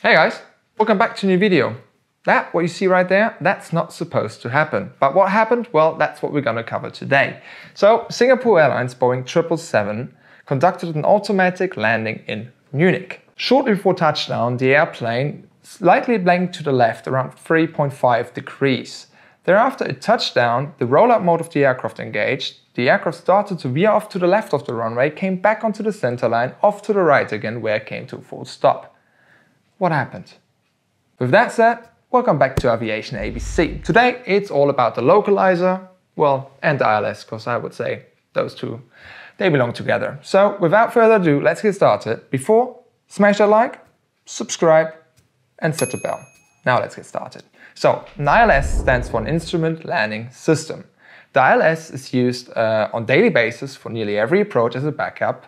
Hey guys, welcome back to a new video. That, what you see right there, that's not supposed to happen. But what happened? Well, that's what we're going to cover today. So, Singapore Airlines Boeing 777 conducted an automatic landing in Munich. Shortly before touchdown, the airplane slightly blanked to the left around 3.5 degrees. Thereafter it touched down, the rollout mode of the aircraft engaged, the aircraft started to veer off to the left of the runway, came back onto the center line, off to the right again where it came to a full stop. What happened? With that said, welcome back to Aviation ABC. Today it's all about the localizer, well, and ILS, because I would say those two, they belong together. So without further ado, let's get started. Before, smash that like, subscribe, and set the bell. Now let's get started. So an ILS stands for an instrument landing system. The ILS is used on a daily basis for nearly every approach as a backup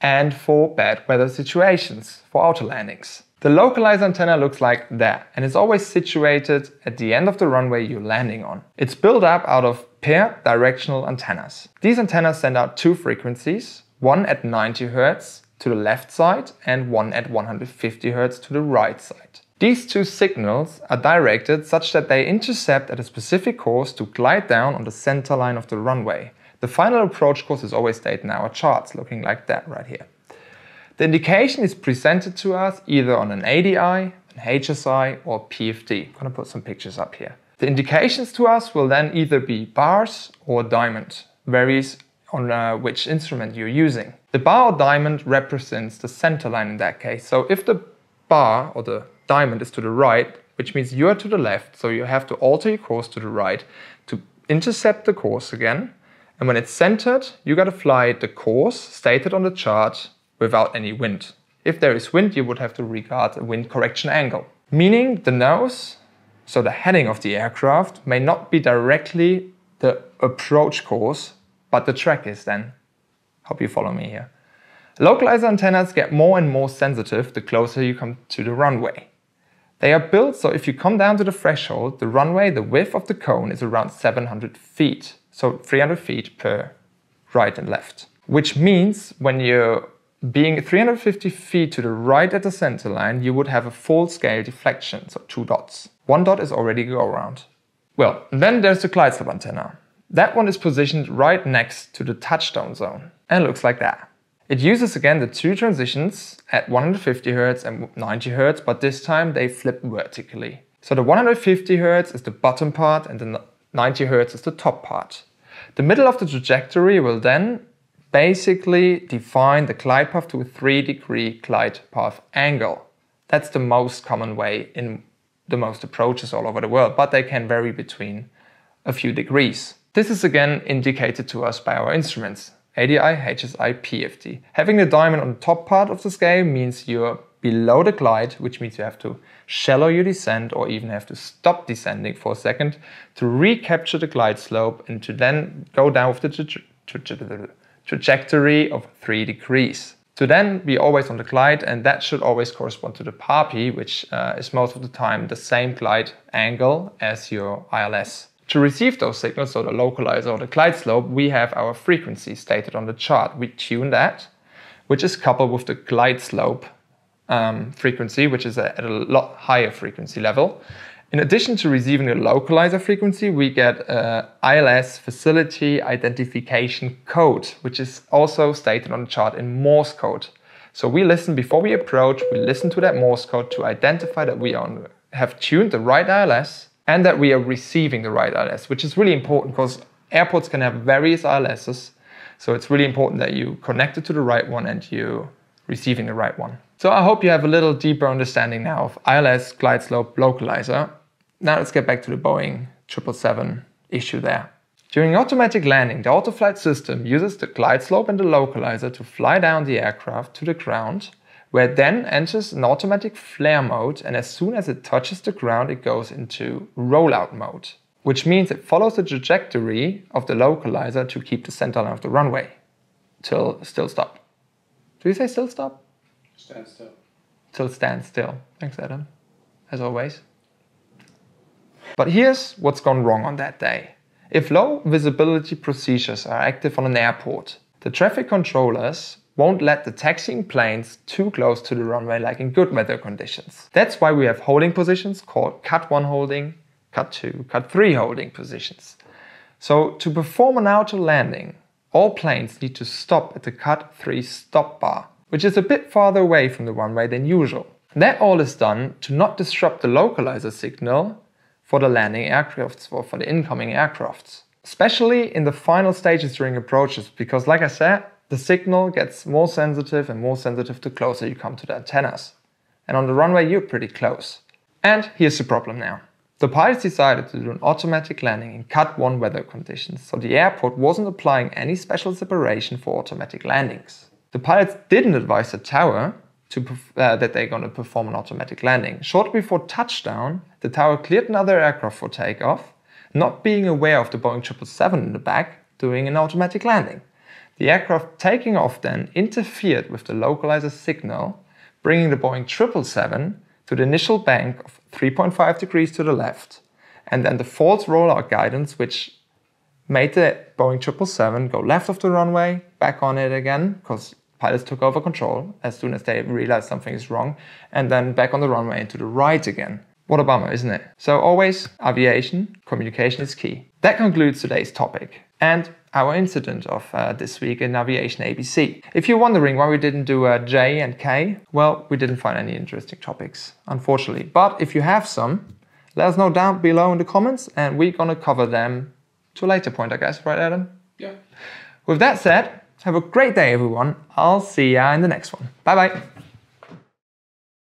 and for bad weather situations, for auto landings. The localizer antenna looks like that and is always situated at the end of the runway you're landing on. It's built up out of pair directional antennas. These antennas send out two frequencies, one at 90 Hz to the left side and one at 150 Hz to the right side. These two signals are directed such that they intercept at a specific course to glide down on the center line of the runway. The final approach course is always stated in our charts, looking like that right here. The indication is presented to us either on an ADI, an HSI or PFD. I'm going to put some pictures up here. The indications to us will then either be bars or diamond, varies on which instrument you're using. The bar or diamond represents the center line in that case. So if the bar or the diamond is to the right, which means you're to the left, so you have to alter your course to the right to intercept the course again. And when it's centered, you got to fly the course stated on the chart without any wind. If there is wind, you would have to regard a wind correction angle. Meaning the nose, so the heading of the aircraft, may not be directly the approach course, but the track is then. Hope you follow me here. Localizer antennas get more and more sensitive the closer you come to the runway. They are built so if you come down to the threshold, the runway, the width of the cone is around 700 feet. So 300 feet per right and left. Which means when you're being 350 feet to the right at the center line, you would have a full scale deflection, so two dots. One dot is already go around. Well, then there's the glide slope antenna. That one is positioned right next to the touchdown zone and looks like that. It uses again the two transitions at 150 Hz and 90 Hz, but this time they flip vertically. So the 150 Hz is the bottom part and the 90 Hz is the top part. The middle of the trajectory will then basically define the glide path to a 3-degree glide path angle. That's the most common way in the most approaches all over the world, but they can vary between a few degrees. This is again indicated to us by our instruments, ADI, HSI, PFD. Having the diamond on the top part of the scale means you're below the glide, which means you have to shallow your descent or even have to stop descending for a second to recapture the glide slope and to then go down with the trajectory of 3 degrees. To then be always on the glide, and that should always correspond to the PAPI, which is most of the time the same glide angle as your ILS. To receive those signals, so the localizer or the glide slope, we have our frequency stated on the chart. We tune that, which is coupled with the glide slope frequency, which is at a lot higher frequency level. In addition to receiving the localizer frequency, we get ILS facility identification code, which is also stated on the chart in Morse code. So we listen before we approach, we listen to that Morse code to identify that we have tuned the right ILS and that we are receiving the right ILS, which is really important because airports can have various ILSs. So it's really important that you connect it to the right one and you receiving the right one. So I hope you have a little deeper understanding now of ILS, glide slope, localizer. Now let's get back to the Boeing 777 issue there. During automatic landing, the autoflight system uses the glide slope and the localizer to fly down the aircraft to the ground, where it then enters an automatic flare mode, and as soon as it touches the ground, it goes into rollout mode, which means it follows the trajectory of the localizer to keep the center line of the runway till still stop. Do you say still stop? Stand still. Till stand still. Thanks, Adam, as always. But here's what's gone wrong on that day. If low visibility procedures are active on an airport, the traffic controllers won't let the taxiing planes too close to the runway like in good weather conditions. That's why we have holding positions called cut 1 holding, cut 2, cut 3 holding positions. So to perform an outer landing, all planes need to stop at the cut 3 stop bar, which is a bit farther away from the runway than usual. That all is done to not disrupt the localizer signal for the landing aircrafts or for the incoming aircrafts. Especially in the final stages during approaches, because like I said, the signal gets more sensitive and more sensitive the closer you come to the antennas. And on the runway you're pretty close. And here's the problem now. The pilots decided to do an automatic landing in cut 1 weather conditions, so the airport wasn't applying any special separation for automatic landings. The pilots didn't advise the tower that they're going to perform an automatic landing. Shortly before touchdown, the tower cleared another aircraft for takeoff, not being aware of the Boeing 777 in the back doing an automatic landing. The aircraft taking off then interfered with the localizer signal, bringing the Boeing 777 to the initial bank of 3.5 degrees to the left, and then the false rollout guidance, which made the Boeing 777 go left of the runway, back on it again, because pilots took over control as soon as they realized something is wrong, and then back on the runway and to the right again. What a bummer, isn't it? So always, aviation, communication is key. That concludes today's topic and our incident of this week in Aviation ABC. If you're wondering why we didn't do J and K, well, we didn't find any interesting topics, unfortunately. But if you have some, let us know down below in the comments and we're gonna cover them to a later point, I guess, right, Adam? Yeah. With that said, have a great day, everyone. I'll see ya in the next one. Bye-bye.